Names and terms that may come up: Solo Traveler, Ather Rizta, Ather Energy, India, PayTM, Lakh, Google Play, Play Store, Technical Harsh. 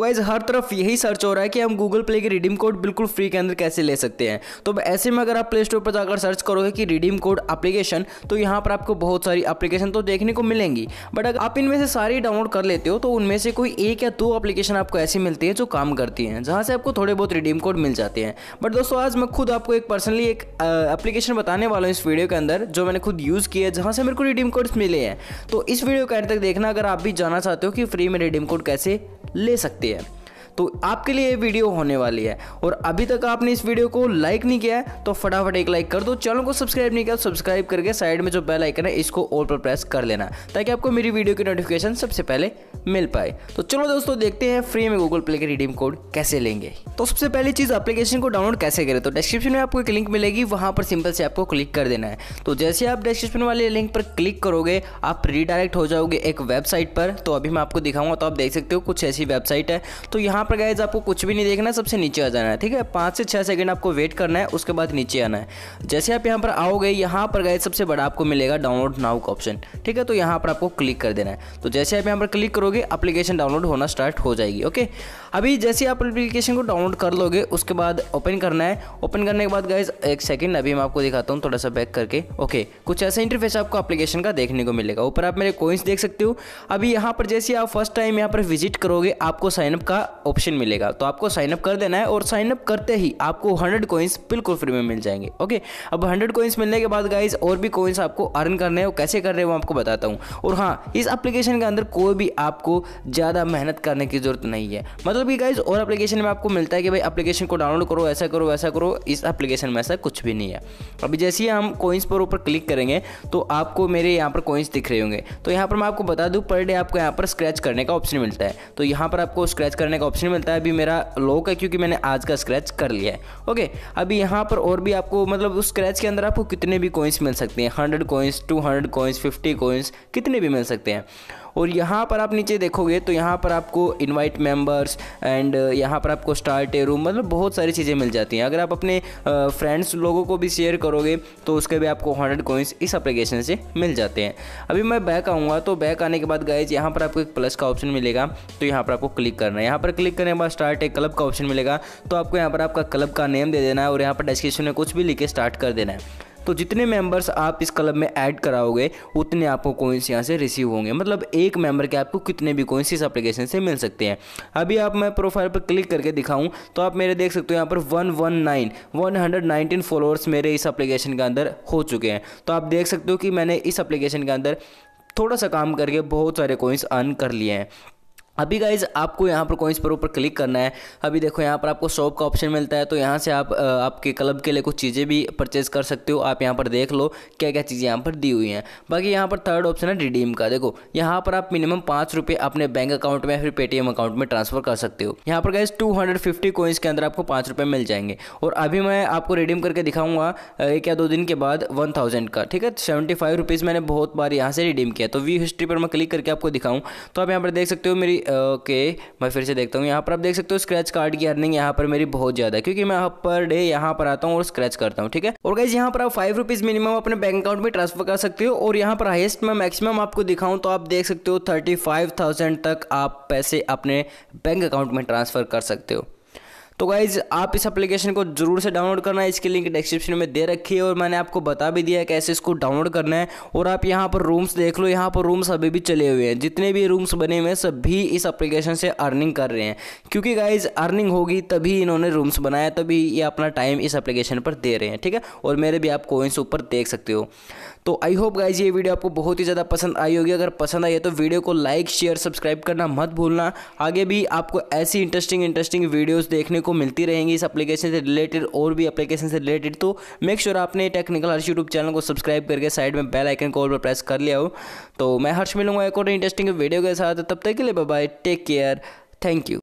Guys हर तरफ यही search हो रहा है कि हम गूगल प्ले की रिडीम कोड बिल्कुल फ्री के अंदर कैसे ले सकते हैं। तो ऐसे में अगर आप प्ले स्टोर पर जाकर सर्च करोगे कि रिडीम कोड एप्लीकेशन, तो यहाँ पर आपको बहुत सारी एप्लीकेशन तो देखने को मिलेंगी, बट अगर आप इनमें से सारी डाउनलोड कर लेते हो तो उनमें से कोई एक या दो एप्लीकेशन आपको ऐसी मिलती है जो काम करती हैं, जहाँ से आपको थोड़े बहुत रिडीम कोड मिल जाते हैं। बट दोस्तों आज मैं खुद आपको एक पर्सनली एक एप्लीकेशन बताने वाला हूँ इस वीडियो के अंदर जो मैंने खुद यूज़ किया है, जहाँ से मेरे को रिडीम कोड्स मिले हैं। तो इस वीडियो के अंत तक देखना अगर आप भी जानना चाहते हो कि फ्री में रिडीम कोड कैसे ले सकते हैं, तो आपके लिए ये वीडियो होने वाली है। और अभी तक आपने इस वीडियो को लाइक नहीं किया है तो फटाफट एक लाइक कर दो, चैनल को सब्सक्राइब नहीं किया तो सब्सक्राइब करके साइड में जो बेल आइकन है इसको ऑल पर प्रेस कर लेना, ताकि आपको मेरी वीडियो की नोटिफिकेशन सबसे पहले मिल पाए। तो चलो दोस्तों देखते हैं फ्री में गूगल प्ले के रिडीम कोड कैसे लेंगे। तो सबसे पहली चीज़ एप्लीकेशन को डाउनलोड कैसे करें, तो डिस्क्रिप्शन में आपको एक लिंक मिलेगी, वहाँ पर सिंपल से आपको क्लिक कर देना है। तो जैसे आप डिस्क्रिप्शन वाले लिंक पर क्लिक करोगे आप रीडायरेक्ट हो जाओगे एक वेबसाइट पर। तो अभी मैं आपको दिखाऊंगा, तो आप देख सकते हो कुछ ऐसी वेबसाइट है। तो यहाँ पर गाइस आपको कुछ भी नहीं देखना, सबसे नीचे आ जाना है, ठीक है। 5 से 6 सेकंड आपको वेट करना है, उसके बाद नीचे आना है। जैसे आप यहाँ पर आओगे, यहाँ पर गाइस सबसे बड़ा आपको मिलेगा डाउनलोड नाउ का ऑप्शन, ठीक है। तो यहाँ पर आपको क्लिक कर देना है। तो जैसे आप यहाँ पर क्लिक करोगे एप्लीकेशन डाउनलोड होना स्टार्ट हो जाएगी, ओके। अभी जैसे आप एप्लीकेशन को डाउनलोड कर लोगे उसके बाद ओपन करना है। ओपन करने के बाद गाइस एक सेकेंड अभी मैं आपको दिखाता हूँ, थोड़ा सा बैक करके, ओके। कुछ ऐसा इंटरफेस आपको एप्लीकेशन का देखने को मिलेगा, ऊपर आप मेरे कॉइंस देख सकते हो। अभी यहाँ पर जैसे आप फर्स्ट टाइम यहाँ पर विजिट करोगे आपको साइनअप का ऑप्शन मिलेगा, तो आपको साइनअप कर देना है। और साइनअप करते ही आपको 100 कॉइंस बिल्कुल फ्री में मिल जाएंगे, ओके। अब 100 कॉइंस मिलने के बाद गाइज और भी कॉइंस आपको अर्न करने हैं, वो कैसे कर रहे हैं वो आपको बताता हूँ। और हाँ, इस एप्लीकेशन के अंदर कोई भी आपको ज़्यादा मेहनत करने की जरूरत नहीं है, मतलब कि गाइज और एप्लीकेशन में आपको मिलता है कि भाई एप्लीकेशन को डाउनलोड करो, ऐसा करो वैसा करो, इस एप्लीकेशन में ऐसा कुछ भी नहीं है। अभी जैसे ही हम कॉइंस पर ऊपर क्लिक करेंगे तो आपको मेरे यहाँ पर कॉइंस दिख रहे होंगे। तो यहाँ पर मैं आपको बता दूँ पर डे आपको यहाँ पर स्क्रैच करने का ऑप्शन मिलता है, तो यहाँ पर आपको स्क्रैच करने का ऑप्शन मिलता है। अभी मेरा लॉक है क्योंकि मैंने आज का स्क्रैच कर लिया है, ओके। अभी यहाँ पर और भी आपको मतलब उस स्क्रैच के अंदर आपको कितने भी कॉइंस मिल सकते हैं, 100 कॉइंस, 200 कॉइंस, 50 कॉइंस, कितने भी मिल सकते हैं। और यहाँ पर आप नीचे देखोगे तो यहाँ पर आपको इनवाइट मेंबर्स एंड यहाँ पर आपको स्टार्ट ए रूम, मतलब बहुत सारी चीज़ें मिल जाती हैं। अगर आप अपने फ्रेंड्स लोगों को भी शेयर करोगे तो उसके भी आपको 100 कॉइंस इस एप्लीकेशन से मिल जाते हैं। अभी मैं बैक आऊँगा, तो बैक आने के बाद गाइज यहाँ पर आपको एक प्लस का ऑप्शन मिलेगा, तो यहाँ पर आपको क्लिक करना है। यहाँ पर क्लिक करने के बाद स्टार्ट ए क्लब का ऑप्शन मिलेगा, तो आपको यहाँ पर आपका क्लब का नेम दे देना है और यहाँ पर डिस्क्रिप्शन में कुछ भी लिख के स्टार्ट कर देना है। तो जितने मेंबर्स आप इस क्लब में ऐड कराओगे उतने आपको कॉइंस यहाँ से रिसीव होंगे, मतलब एक मेंबर के आपको कितने भी कॉइंस इस एप्लीकेशन से मिल सकते हैं। अभी आप मैं प्रोफाइल पर क्लिक करके दिखाऊं तो आप मेरे देख सकते हो यहाँ पर 119 फॉलोअर्स मेरे इस एप्लीकेशन के अंदर हो चुके हैं। तो आप देख सकते हो कि मैंने इस एप्लीकेशन के अंदर थोड़ा सा काम करके बहुत सारे कॉइंस अर्न कर लिए हैं। अभी गाइज आपको यहाँ पर कॉइंस पर ऊपर क्लिक करना है। अभी देखो यहाँ पर आपको शॉप का ऑप्शन मिलता है, तो यहाँ से आप आपके क्लब के लिए कुछ चीज़ें भी परचेज कर सकते हो। आप यहाँ पर देख लो क्या क्या चीज़ें यहाँ पर दी हुई हैं। बाकी यहाँ पर थर्ड ऑप्शन है रिडीम का, देखो यहाँ पर आप मिनिमम 5 रुपये अपने बैंक अकाउंट में फिर पेटीएम अकाउंट में ट्रांसफर कर सकते हो। यहाँ पर गाइज 250 कॉइंस के अंदर आपको 5 रुपये मिल जाएंगे। और अभी मैं आपको रिडीम करके दिखाऊँगा 1 या 2 दिन के बाद 1000 का, ठीक है। 75 रुपीज़ मैंने बहुत बार यहाँ से रिडीम किया। तो व्यू हिस्ट्री पर मैं क्लिक करके आपको दिखाऊँ तो आप यहाँ पर देख सकते हो मेरी ओके मैं फिर से देखता हूँ। यहाँ पर आप देख सकते हो स्क्रैच कार्ड की अर्निंग यहाँ पर मेरी बहुत ज़्यादा है, क्योंकि मैं पर डे यहाँ पर आता हूँ और स्क्रैच करता हूँ, ठीक है। और गाइज यहाँ पर आप 5 रुपीज़ मिनिमम अपने बैंक अकाउंट में ट्रांसफर कर सकते हो। और यहाँ पर हाईएस्ट मैं मैक्सिमम आपको दिखाऊँ तो आप देख सकते हो 35,000 तक आप पैसे अपने बैंक अकाउंट में ट्रांसफ़र कर सकते हो। तो गाइज़ आप इस एप्लीकेशन को जरूर से डाउनलोड करना है, इसकी लिंक डिस्क्रिप्शन में दे रखी है और मैंने आपको बता भी दिया है कैसे इसको डाउनलोड करना है। और आप यहाँ पर रूम्स देख लो, यहाँ पर रूम्स अभी भी चले हुए हैं, जितने भी रूम्स बने हुए हैं सभी इस एप्लीकेशन से अर्निंग कर रहे हैं, क्योंकि गाइज़ अर्निंग होगी तभी इन्होंने रूम्स बनाया, तभी ये अपना टाइम इस एप्लीकेशन पर दे रहे हैं, ठीक है। और मेरे भी आप कॉइंस ऊपर देख सकते हो। तो आई होप गाइज ये वीडियो आपको बहुत ही ज़्यादा पसंद आई होगी। अगर पसंद आई है तो वीडियो को लाइक शेयर सब्सक्राइब करना मत भूलना। आगे भी आपको ऐसी इंटरेस्टिंग वीडियोस देखने को मिलती रहेंगी इस एप्लीकेशन से रिलेटेड और भी एप्लीकेशन से रिलेटेड। तो मेक श्योर आपने टेक्निकल हर्ष यूट्यूब चैनल को सब्सक्राइब करके साइड में बेल आइकन को ऑल पर प्रेस कर लिया हो। तो मैं हर्ष मिलूंगा एक और इंटरेस्टिंग वीडियो के साथ, तब तक के लिए bye bye, take care, thank you.